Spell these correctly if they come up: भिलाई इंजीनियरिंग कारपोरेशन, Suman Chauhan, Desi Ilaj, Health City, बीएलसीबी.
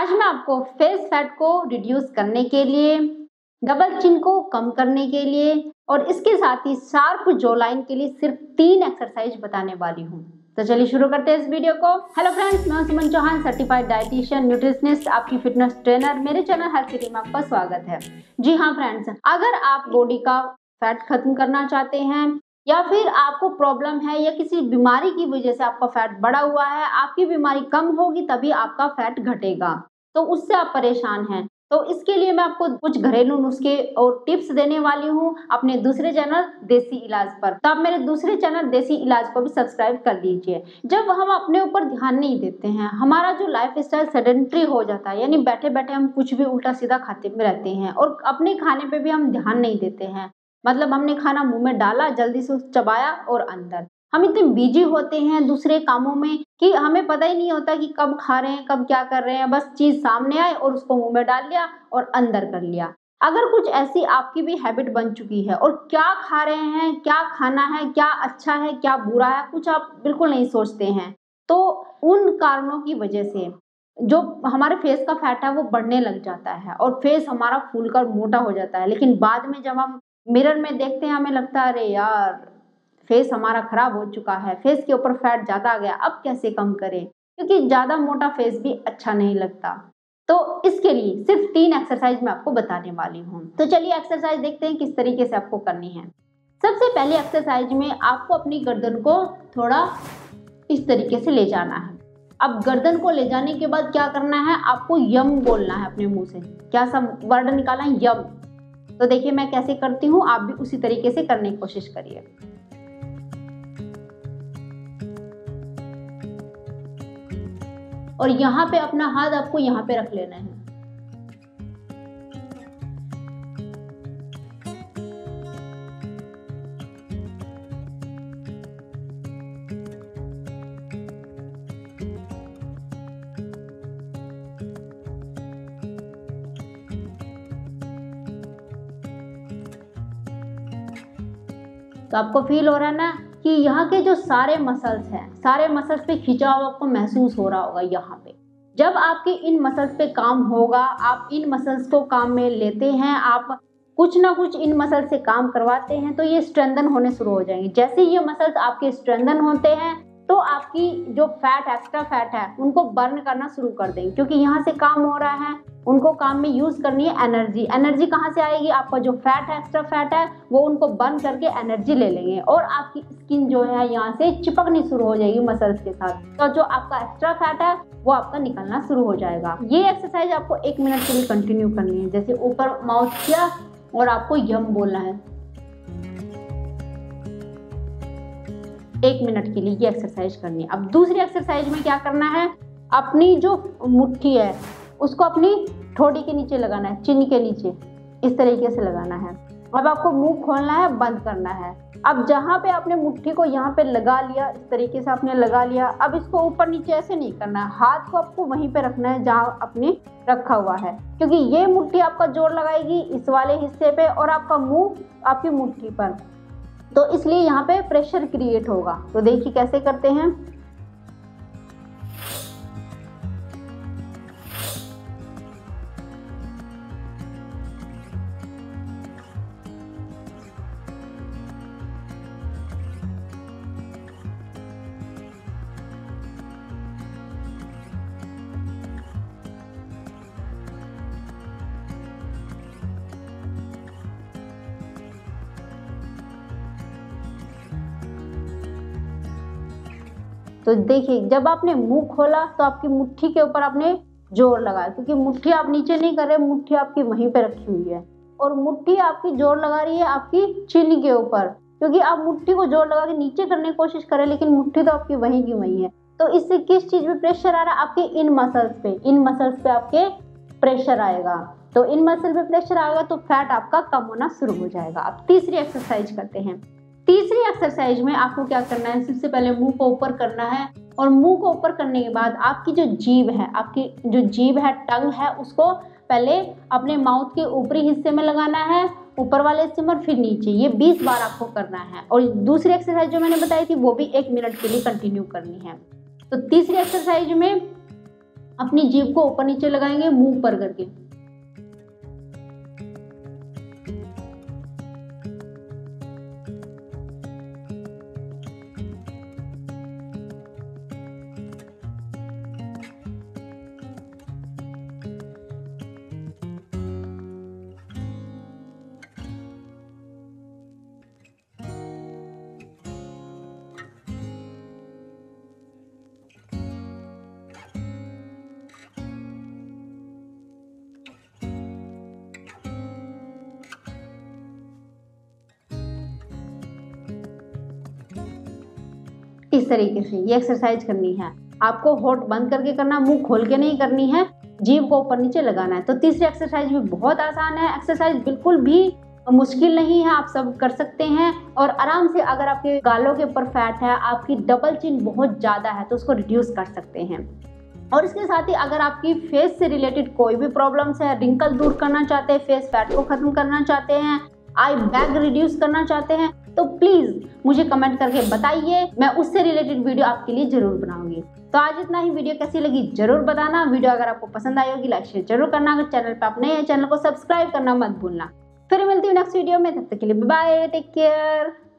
आज मैं आपको फेस फैट को रिड्यूस करने के लिए, डबल चिन को कम करने के लिए और इसके साथ ही शार्प जॉ लाइन के लिए सिर्फ 3 एक्सरसाइज बताने वाली हूँ। तो चलिए शुरू करते हैं इस वीडियो को। हेलो फ्रेंड्स, मैं Suman Chauhan, certified dietitian, nutritionist, आपकी फिटनेस ट्रेनर। मेरे चैनल हेल्थ सिटी में आपका स्वागत है। जी हाँ फ्रेंड्स, अगर आप बॉडी का फैट खत्म करना चाहते हैं या फिर आपको प्रॉब्लम है या किसी बीमारी की वजह से आपका फैट बढ़ा हुआ है, आपकी बीमारी कम होगी तभी आपका फैट घटेगा, तो उससे आप परेशान हैं, तो इसके लिए मैं आपको कुछ घरेलू नुस्खे और टिप्स देने वाली हूँ अपने दूसरे चैनल देसी इलाज पर। तो आप मेरे दूसरे चैनल देसी इलाज को भी सब्सक्राइब कर दीजिए। जब हम अपने ऊपर ध्यान नहीं देते हैं, हमारा जो लाइफ स्टाइल सेडेंट्री हो जाता है, यानी बैठे बैठे हम कुछ भी उल्टा सीधा खाते में रहते हैं और अपने खाने पर भी हम ध्यान नहीं देते हैं, मतलब हमने खाना मुंह में डाला, जल्दी से चबाया और अंदर। हम इतने बिजी होते हैं दूसरे कामों में कि हमें पता ही नहीं होता कि कब खा रहे हैं, कब क्या कर रहे हैं। बस चीज़ सामने आई और उसको मुंह में डाल लिया और अंदर कर लिया। अगर कुछ ऐसी आपकी भी हैबिट बन चुकी है और क्या खा रहे हैं, क्या खाना है, क्या अच्छा है, क्या बुरा है, कुछ आप बिल्कुल नहीं सोचते हैं, तो उन कारणों की वजह से जो हमारे फेस का फैट है वो बढ़ने लग जाता है और फेस हमारा फूलकर मोटा हो जाता है। लेकिन बाद में जब हम मिरर में देखते हैं, हमें लगता है अरे यार, फेस हमारा खराब हो चुका है, फेस के ऊपर फैट ज़्यादा आ गया, अब कैसे कम करें, क्योंकि ज़्यादा मोटा फेस भी अच्छा नहीं लगता। तो इसके लिए सिर्फ 3 एक्सरसाइज मैं आपको बताने वाली हूँ। तो चलिए एक्सरसाइज देखते हैं किस तरीके से आपको करनी है। सबसे पहले एक्सरसाइज में आपको अपनी गर्दन को थोड़ा इस तरीके से ले जाना है। अब गर्दन को ले जाने के बाद क्या करना है, आपको यम बोलना है अपने मुँह से। क्या सब वर्ड निकालना है, यम। तो देखिए मैं कैसे करती हूँ, आप भी उसी तरीके से करने की कोशिश करिए। और यहाँ पे अपना हाथ आपको यहाँ पे रख लेना है। तो आपको फील हो रहा है ना कि यहाँ के जो सारे मसल्स हैं, सारे मसल्स पे खिंचाव आपको महसूस हो रहा होगा। यहाँ पे जब आपके इन मसल्स पे काम होगा, आप इन मसल्स को काम में लेते हैं, आप कुछ ना कुछ इन मसल्स से काम करवाते हैं, तो ये स्ट्रेंथन होने शुरू हो जाएंगे। जैसे ये मसल्स आपके स्ट्रेंथन होते हैं तो आपकी जो फैट, एक्स्ट्रा फैट है, उनको बर्न करना शुरू कर देंगे, क्योंकि यहाँ से काम हो रहा है, उनको काम में यूज़ करनी है एनर्जी। एनर्जी कहाँ से आएगी, आपका जो फैट, एक्स्ट्रा फैट है, वो उनको बर्न करके एनर्जी ले लेंगे और आपकी स्किन जो है यहाँ से चिपकनी शुरू हो जाएगी मसल्स के साथ। तो जो आपका एक्स्ट्रा फैट है वो आपका निकलना शुरू हो जाएगा। ये एक्सरसाइज आपको 1 मिनट के लिए कंटिन्यू करनी है। जैसे ऊपर माउथ किया और आपको यम बोलना है। 1 मिनट के लिए ये एक्सरसाइज करनी है। अब दूसरी एक्सरसाइज में क्या करना है, अपनी जो मुट्ठी है उसको अपनी ठोड़ी के नीचे लगाना है, चिन के नीचे इस तरीके से लगाना है। अब आपको मुंह खोलना है, बंद करना है। अब जहाँ पे आपने मुट्ठी को यहाँ पे लगा लिया, इस तरीके से आपने लगा लिया, अब इसको ऊपर नीचे ऐसे नहीं करना है, हाथ को आपको वहीं पे रखना है जहाँ आपने रखा हुआ है, क्योंकि ये मुट्ठी आपका जोर लगाएगी इस वाले हिस्से पे और आपका मुँह आपकी मुट्ठी पर, तो इसलिए यहाँ पे प्रेशर क्रिएट होगा। तो देखिए कैसे करते हैं। तो देखिए जब आपने मुंह खोला तो आपकी मुट्ठी के ऊपर आपने जोर लगाया, क्योंकि मुट्ठी आप नीचे नहीं कर रहे, मुट्ठी आपकी वहीं पे रखी हुई है और मुट्ठी आपकी जोर लगा रही है आपकी चिन के ऊपर, क्योंकि आप मुट्ठी को जोर लगा के नीचे करने की कोशिश करें, लेकिन मुट्ठी तो आपकी वहीं की वहीं है। तो इससे किस चीज़ पे प्रेशर आ रहा है, आपके इन मसल्स पे, इन मसल्स पे आपके प्रेशर आएगा। तो इन मसल पे प्रेशर आएगा तो फैट आपका कम होना शुरू हो जाएगा। आप तीसरी एक्सरसाइज करते हैं। तीसरी एक्सरसाइज में आपको क्या करना है, सबसे पहले मुंह को ऊपर करना है और मुंह को ऊपर करने के बाद आपकी जो जीभ है, आपकी जो जीभ है, टंग है, उसको पहले अपने माउथ के ऊपरी हिस्से में लगाना है, ऊपर वाले हिस्से में, फिर नीचे। ये 20 बार आपको करना है और दूसरी एक्सरसाइज जो मैंने बताई थी वो भी 1 मिनट के लिए कंटिन्यू करनी है। तो तीसरी एक्सरसाइज में अपनी जीभ को ऊपर नीचे लगाएंगे मुंह पर करके। इस तरीके से ये एक्सरसाइज करनी है आपको। होंठ बंद करके करना, मुंह खोल के नहीं करनी है, जीभ को ऊपर नीचे लगाना है। तो तीसरी एक्सरसाइज भी बहुत आसान है, एक्सरसाइज बिल्कुल भी मुश्किल नहीं है, आप सब कर सकते हैं। और आराम से अगर आपके गालों के ऊपर फैट है, आपकी डबल चिन बहुत ज़्यादा है, तो उसको रिड्यूस कर सकते हैं। और इसके साथ ही अगर आपकी फेस से रिलेटेड कोई भी प्रॉब्लम्स है, रिंकल दूर करना चाहते हैं, फेस फैट को ख़त्म करना चाहते हैं, आई बैग रिड्यूस करना चाहते हैं, तो प्लीज़ मुझे कमेंट करके बताइए, मैं उससे रिलेटेड वीडियो आपके लिए जरूर बनाऊंगी। तो आज इतना ही, वीडियो कैसी लगी जरूर बताना। वीडियो अगर आपको पसंद आई होगी लाइक शेयर जरूर करना। अगर चैनल पर आप नए हैं, चैनल को सब्सक्राइब करना मत भूलना। फिर मिलती हूँ नेक्स्ट वीडियो में, तब तक के लिए बाय, टेक केयर।